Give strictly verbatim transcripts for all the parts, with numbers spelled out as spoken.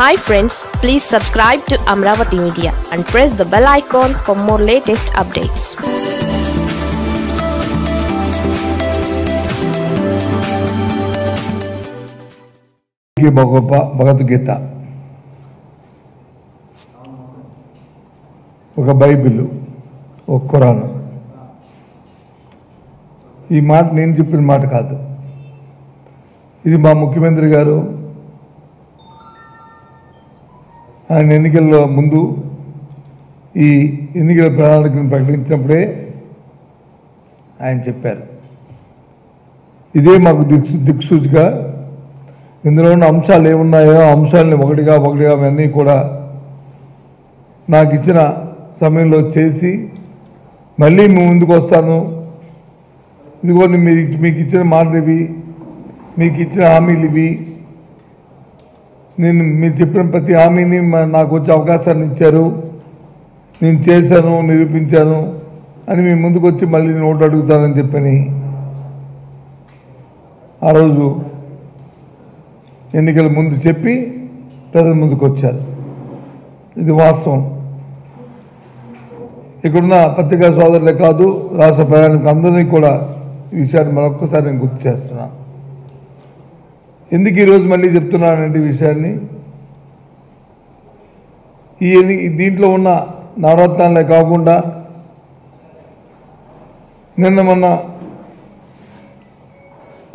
Hi friends, please subscribe to Amravati Media and press the bell icon for more latest updates. की भगवत गीता और Bible और कुरान यह माट నేను చెప్పిన మాట కాదు ఇది మా ముఖ్యమంత్రి గారు ఆయన ఎన్నికల్లో ముందు ఈ ఎన్నికల ప్రణాళికను ప్రకటించినప్పుడే ఆయన చెప్పారు ఇదే మాకు దిక్సు దిక్సూచిగా ఇందులో ఉన్న అంశాలు ఏమున్నాయో అంశాలను ఒకటిగా ఒకటిగా అన్నీ కూడా నాకు ఇచ్చిన సమయంలో చేసి మళ్ళీ ముందుకు వస్తాను ఇదిగోండి మీకు ఇచ్చిన మాటలివి మీకు ఇచ్చిన హామీలివి నేను మీరు చెప్పిన ప్రతి హామీని నాకు వచ్చే అవకాశాన్ని ఇచ్చారు నేను చేశాను నిరూపించాను అని మీ ముందుకు వచ్చి మళ్ళీ నోటు అడుగుతానని చెప్పని ఆ రోజు ఎన్నికల ముందు చెప్పి ప్రజల ముందుకు వచ్చారు ఇది వాస్తవం ఇక్కడున్న పత్రికా సోదరులే కాదు రాష్ట్ర ప్రయాణికులకు అందరినీ కూడా ఈ విషయాన్ని మరొకసారి నేను గుర్తు చేస్తున్నాను ఎందుకు ఈరోజు మళ్ళీ చెప్తున్నానంటే విషయాన్ని ఈ దీంట్లో ఉన్న నవరత్నాలే కాకుండా నిన్న మొన్న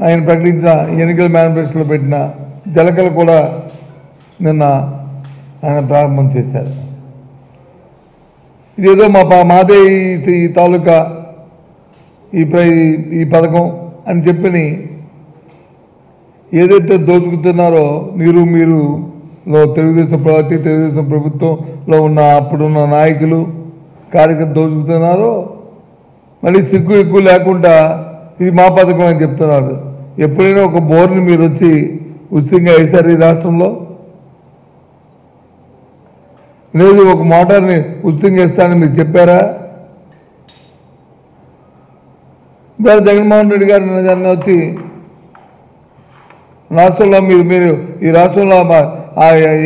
ఆయన ప్రకటించిన ఎన్నికల మేనిఫెస్టోలో పెట్టిన జలకలు కూడా నిన్న ఆయన ప్రారంభం చేశారు ఇదేదో మా మాదే ఈ తాలూకా ఈ ఈ పథకం అని చెప్పి ఏదైతే దోచుకుతున్నారో మీరు మీరులో తెలుగుదేశం ప్రవర్తి తెలుగుదేశం ప్రభుత్వంలో ఉన్న అప్పుడున్న నాయకులు కార్యకర్తలు దోచుకుతున్నారో మళ్ళీ సిగ్గు ఎక్కువ లేకుండా ఇది మా పథకం అని చెప్తున్నారు ఎప్పుడైనా ఒక బోర్ని మీరు వచ్చి ఉచితంగా వేశారు ఈ రాష్ట్రంలో లేదు ఒక మోటార్ని ఉచితంగా వేస్తానని మీరు చెప్పారా ఇవాళ జగన్మోహన్ రెడ్డి గారు నిన్న వచ్చి రాష్ట్రంలో మీరు మీరు ఈ రాష్ట్రంలో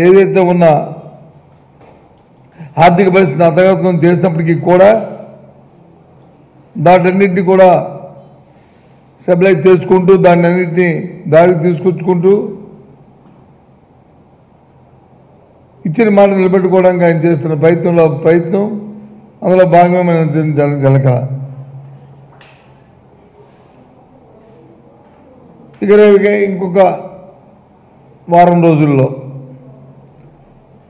ఏదైతే ఉన్న ఆర్థిక పరిస్థితిని అంతర్గతం చేసినప్పటికీ కూడా వాటన్నిటిని కూడా స్టెబిలైజ్ చేసుకుంటూ దాన్ని అన్నింటినీ దారికి తీసుకొచ్చుకుంటూ ఇచ్చిన మాట నిలబెట్టుకోవడానికి ఆయన చేస్తున్న ప్రయత్నంలో ప్రయత్నం అందులో భాగమైన జలక ఇక ఇంకొక వారం రోజుల్లో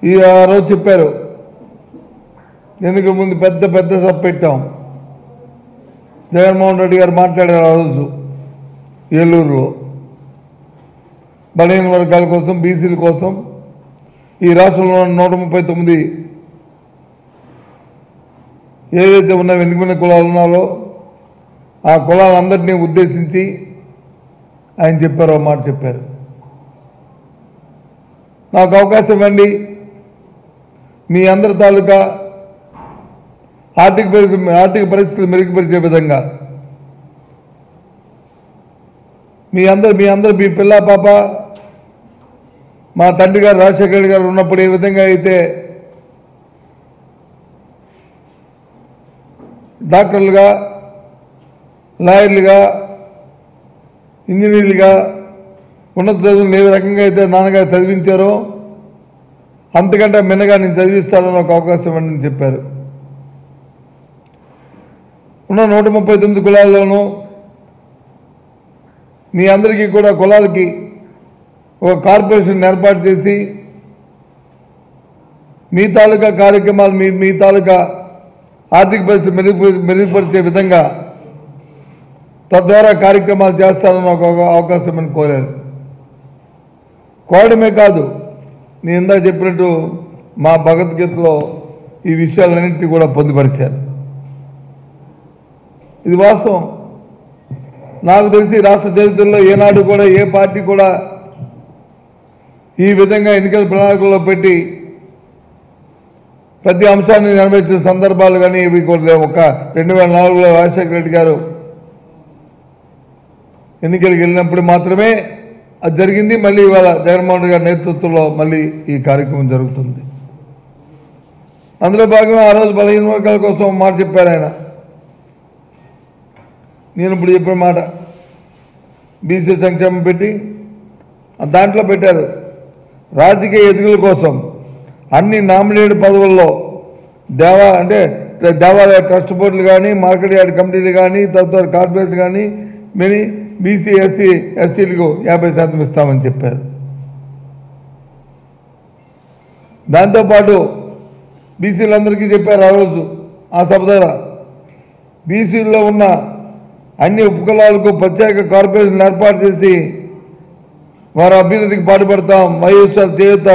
ఈ ఆ రోజు చెప్పారు ఎన్నికల ముందు పెద్ద పెద్ద సభ పెట్టాం జగన్మోహన్ రెడ్డి గారు మాట్లాడారు ఆ రోజు ఏలూరులో బలహీన వర్గాల కోసం బీసీల కోసం ఈ రాష్ట్రంలో నూట ముప్పై తొమ్మిది ఏదైతే ఉన్న వెనుకబడిన కులాలు ఉన్నారో ఆ కులాలందరినీ ఉద్దేశించి ఆయన చెప్పారు ఆ మాట చెప్పారు నాకు అవకాశం ఇవ్వండి మీ అందరి తాలూకా ఆర్థిక పరిస్థితి ఆర్థిక పరిస్థితులు మెరుగుపరిచే విధంగా మీ అందరు మీ అందరు మీ పిల్ల పాప మా తండ్రి గారు రాజశేఖర రెడ్డి గారు ఉన్నప్పుడు ఏ విధంగా అయితే డాక్టర్లుగా లాయర్లుగా ఇంజనీర్లుగా ఉన్నత చదువులు ఏ రకంగా అయితే నాన్నగారు చదివించారో అంతకంటే మిన్నగా నేను చదివిస్తానని ఒక అవకాశం అని చెప్పారు ఉన్న నూట ముప్పై తొమ్మిది కులాల్లోనూ మీ అందరికీ కూడా కులాలకి ఒక కార్పొరేషన్ ఏర్పాటు చేసి మీ తాలూకా కార్యక్రమాలు మీ మీ తాలూకా ఆర్థిక పరిస్థితి మెరుగు మెరుగుపరిచే విధంగా తద్వారా కార్యక్రమాలు చేస్తారని ఒక అవకాశం అని కోరారు కోరడమే కాదు నేను ఇందాక చెప్పినట్టు మా భగవద్గీతలో ఈ విషయాలన్నింటినీ కూడా పొందుపరిచారు ఇది వాస్తవం నాకు తెలిసి రాష్ట్ర చరిత్రలో ఏనాడు కూడా ఏ పార్టీ కూడా ఈ విధంగా ఎన్నికల ప్రణాళికల్లో పెట్టి ప్రతి అంశాన్ని నెరవేర్చిన సందర్భాలు కానీ ఇవి కూడా ఒక రెండు వేల నాలుగులో రాజశేఖర రెడ్డి గారు ఎన్నికలకు వెళ్ళినప్పుడు మాత్రమే అది జరిగింది. మళ్ళీ ఇవాళ జగన్మోహన్ రెడ్డి గారి నేతృత్వంలో మళ్ళీ ఈ కార్యక్రమం జరుగుతుంది. అందులో భాగంగా ఆ రోజు బలహీన వర్గాల కోసం మాట చెప్పారు ఆయన. నేను ఇప్పుడు చెప్పిన మాట బీసీ సంక్షేమం పెట్టి దాంట్లో పెట్టారు రాజకీయ ఎదుగుల కోసం అన్ని నామినేటెడ్ పదవుల్లో దేవా అంటే దేవాలయ ట్రస్ట్ బోర్డులు కానీ మార్కెట్ యార్డ్ కమిటీలు కానీ తదితర కార్పొరేట్లు కానీ మరి బీసీ ఎస్సీ ఎస్టీలకు యాభై శాతం ఇస్తామని చెప్పారు. దాంతోపాటు బీసీలందరికీ చెప్పారు ఆ రోజు ఆ సభ ద్వారా బీసీల్లో ఉన్న అన్ని ఉపకులాలకు ప్రత్యేక కార్పొరేషన్లు ఏర్పాటు చేసి వారి అభివృద్ధికి పాటుపడతాం. వైఎస్ఆర్ చేయూత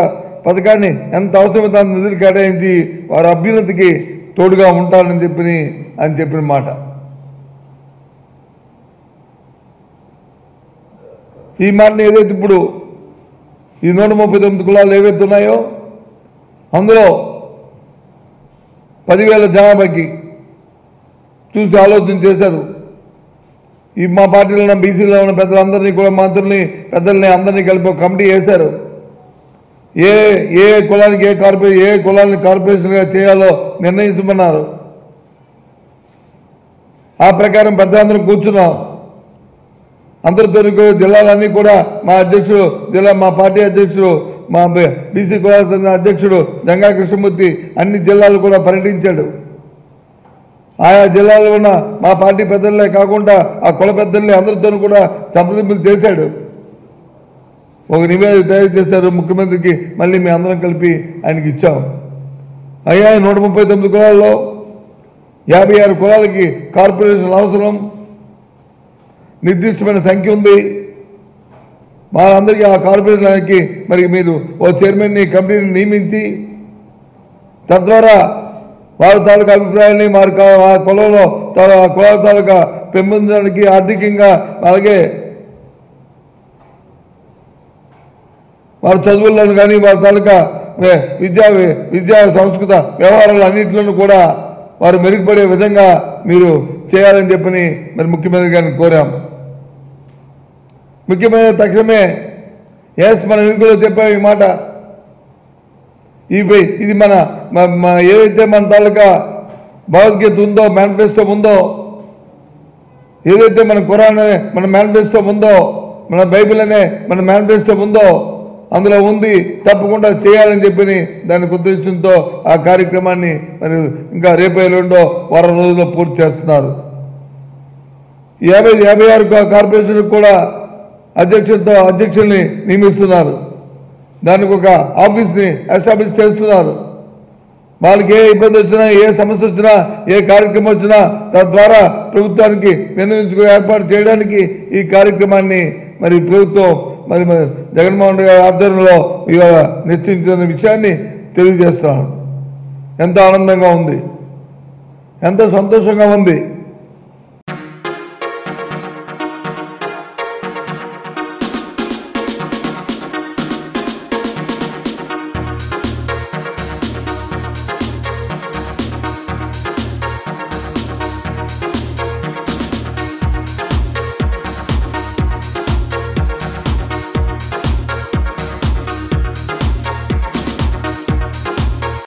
పథకాన్ని ఎంత అవసరమైతే అంత నిధులు కేటాయించి వారి అభ్యున్నతికి తోడుగా ఉంటానని చెప్పి అని చెప్పిన మాట. ఈ మాటని ఏదైతే ఇప్పుడు ఈ నూట ముప్పై తొమ్మిది కులాలు ఏవైతే ఉన్నాయో అందులో పదివేల జనాభాకి చూసి ఆలోచన చేశారు. ఈ మా పార్టీలో ఉన్న బీసీలో ఉన్న పెద్దలందరినీ కూడా మంత్రుల్ని పెద్దల్ని అందరినీ కలిపి ఒక కమిటీ వేశారు. ఏ ఏ కులానికి ఏ కార్పొరే ఏ కులాన్ని కార్పొరేషన్గా చేయాలో నిర్ణయించమన్నారు. ఆ ప్రకారం పెద్దలందరూ కూర్చున్నాం. అందరితో జిల్లాలన్నీ కూడా మా అధ్యక్షుడు జిల్లా మా పార్టీ అధ్యక్షుడు మా బీసీ కులాల సంఘం అధ్యక్షుడు జంగా కృష్ణమూర్తి అన్ని జిల్లాలు కూడా పర్యటించాడు. ఆయా జిల్లాలో ఉన్న మా పార్టీ పెద్దలే కాకుండా ఆ కుల పెద్దల్ని అందరితో కూడా సంప్రదింపులు చేశాడు. ఒక నివేదిక తయారు చేశారు ముఖ్యమంత్రికి. మళ్ళీ మేము అందరం కలిపి ఆయనకి ఇచ్చాం. అయ్యా నూట ముప్పై తొమ్మిది కులాల్లో యాభై ఆరు కులాలకి కార్పొరేషన్ అవసరం, నిర్దిష్టమైన సంఖ్య ఉంది. వాళ్ళందరికీ ఆ కార్పొరేషన్కి మరి మీరు ఓ చైర్మన్ని కమిటీని నియమించి తద్వారా వారి తాలూకా అభిప్రాయాన్ని వారి ఆ కులంలో కులాల తాలూకా పెంపొందడానికి ఆర్థికంగా అలాగే వారి చదువుల్లోనూ కానీ వారి తాలూకా విద్యా విద్యా సంస్కృత వ్యవహారాలు అన్నింటిలోనూ కూడా వారు మెరుగుపడే విధంగా మీరు చేయాలని చెప్పని మరి ముఖ్యమంత్రి గారిని కోరాం. ముఖ్యమంత్రి తక్షణమే ఎస్ మన ఎన్నికల్లో చెప్పాము ఈ మాట. ఇవి ఇది మన ఏదైతే మన తాలూకా భగవద్గీత ఉందో మేనిఫెస్టో ఉందో ఏదైతే మన ఖురాన్ అనే మన మేనిఫెస్టో ఉందో మన బైబిల్ అనే మన మేనిఫెస్టో ఉందో అందులో ఉంది తప్పకుండా చేయాలని చెప్పి దాని ఉద్దేశంతో ఆ కార్యక్రమాన్ని మరి ఇంకా రేపే రెండో వారం రోజుల్లో పూర్తి చేస్తున్నారు. యాభై యాభై ఆరు కార్పొరేషన్కి కూడా అధ్యక్షులతో అధ్యక్షుల్ని నియమిస్తున్నారు. దానికి ఒక ఆఫీస్ని ఎస్టాబ్లిష్ చేస్తున్నారు. వాళ్ళకి ఏ ఇబ్బంది వచ్చినా ఏ సమస్య వచ్చినా ఏ కార్యక్రమం వచ్చినా తద్వారా ప్రభుత్వానికి విన్నవించుకుని ఏర్పాటు చేయడానికి ఈ కార్యక్రమాన్ని మరి ప్రభుత్వం మరి జగన్మోహన్ రెడ్డి గారి ఆధ్వర్యంలో ఇవాళ నిశ్చయించిన విషయాన్ని తెలియజేస్తున్నాను. ఎంత ఆనందంగా ఉంది, ఎంత సంతోషంగా ఉంది.